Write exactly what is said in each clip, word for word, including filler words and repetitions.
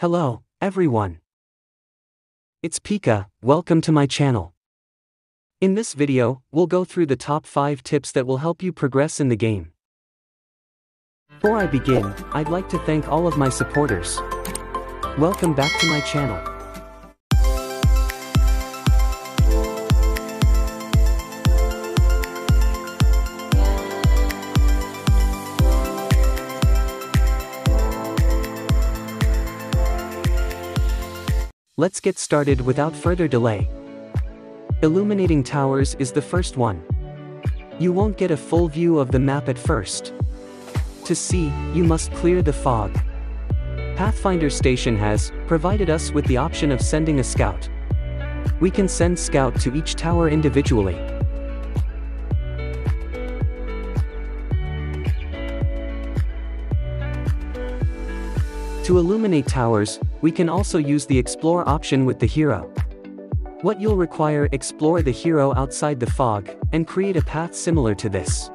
Hello, everyone. It's Pika, welcome to my channel. In this video, we'll go through the top five tips that will help you progress in the game. Before I begin, I'd like to thank all of my supporters. Welcome back to my channel. Let's get started without further delay. Illuminating Towers is the first one. You won't get a full view of the map at first. To see, you must clear the fog. Pathfinder Station has provided us with the option of sending a scout. We can send scout to each tower individually. To illuminate towers, we can also use the explore option with the hero. What you'll require: explore the hero outside the fog, and create a path similar to this.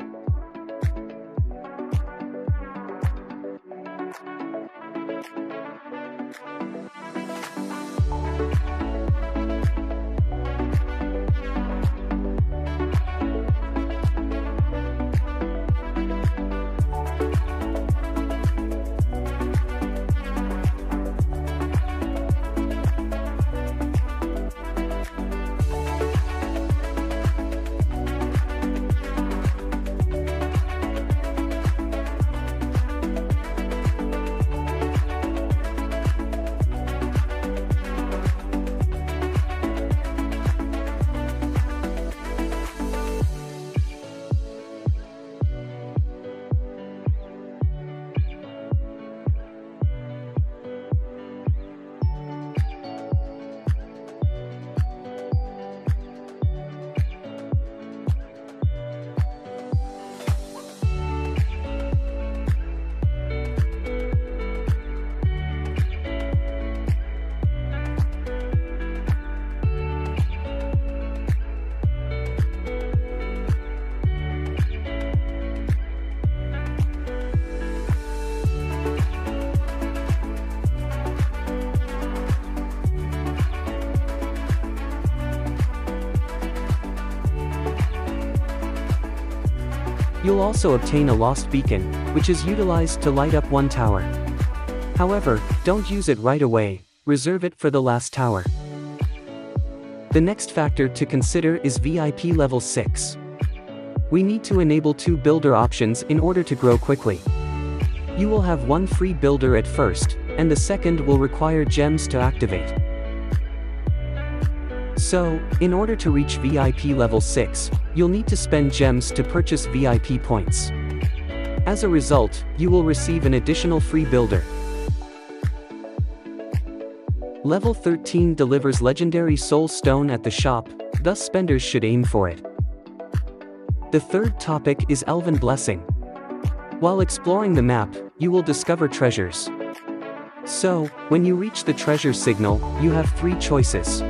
You'll also obtain a lost beacon, which is utilized to light up one tower. However, don't use it right away, reserve it for the last tower. The next factor to consider is V I P level six. We need to enable two builder options in order to grow quickly. You will have one free builder at first, and the second will require gems to activate. So, in order to reach V I P level six, you'll need to spend gems to purchase V I P points. As a result, you will receive an additional free builder. Level thirteen delivers legendary soul stone at the shop, thus spenders should aim for it. The third topic is Elven Blessing. While exploring the map, you will discover treasures. So, when you reach the treasure signal, you have three choices.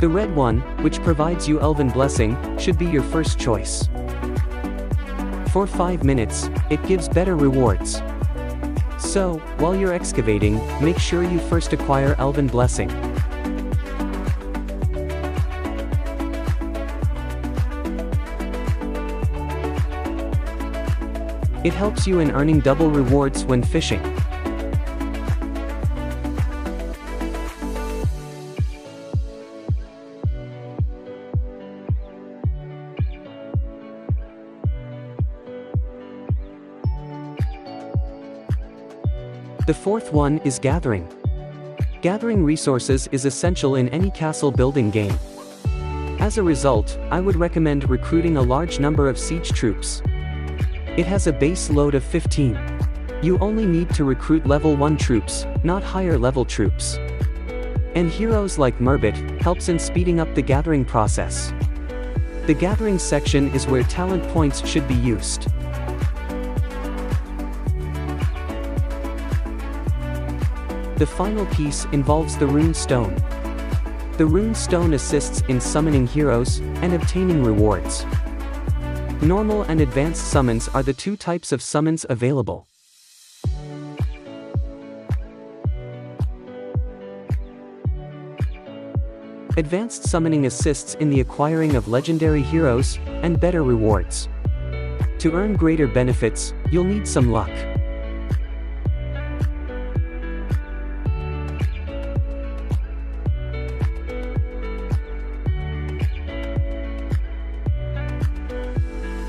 The red one, which provides you Elven Blessing, should be your first choice. For five minutes, it gives better rewards. So, while you're excavating, make sure you first acquire Elven Blessing. It helps you in earning double rewards when fishing. The fourth one is gathering. Gathering resources is essential in any castle building game. As a result, I would recommend recruiting a large number of siege troops. It has a base load of fifteen. You only need to recruit level one troops, not higher level troops. And heroes like Murbit helps in speeding up the gathering process. The gathering section is where talent points should be used. The final piece involves the Rune Stone. The Rune Stone assists in summoning heroes and obtaining rewards. Normal and advanced summons are the two types of summons available. Advanced summoning assists in the acquiring of legendary heroes and better rewards. To earn greater benefits, you'll need some luck.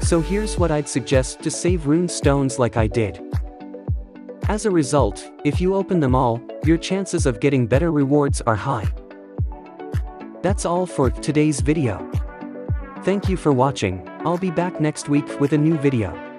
So here's what I'd suggest to save rune stones like I did. As a result, if you open them all, your chances of getting better rewards are high. That's all for today's video. Thank you for watching. I'll be back next week with a new video.